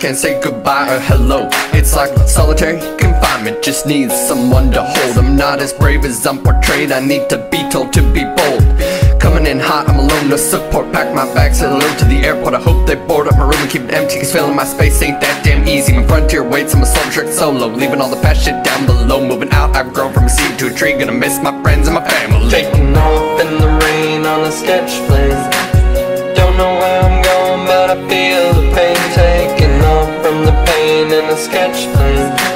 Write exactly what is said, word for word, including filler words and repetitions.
can't say goodbye or hello. It's like solitary confinement, just needs someone to hold. I'm not as brave as I'm portrayed, I need to be told to be bold. Coming in hot, I'm alone, no support. Pack my bags and load to the airport. I hope they board up my room and keep it empty, cause filling my space ain't that damn easy. My frontier waits, I'm a soldier trick solo, leaving all the past shit down below. Moving out, I've grown from a seed to a tree, gonna miss my friends and my family. Taking off in the rain on a sketch plane, don't know where I'm going, but I feel the pain. Taking off from the pain in a sketch plane.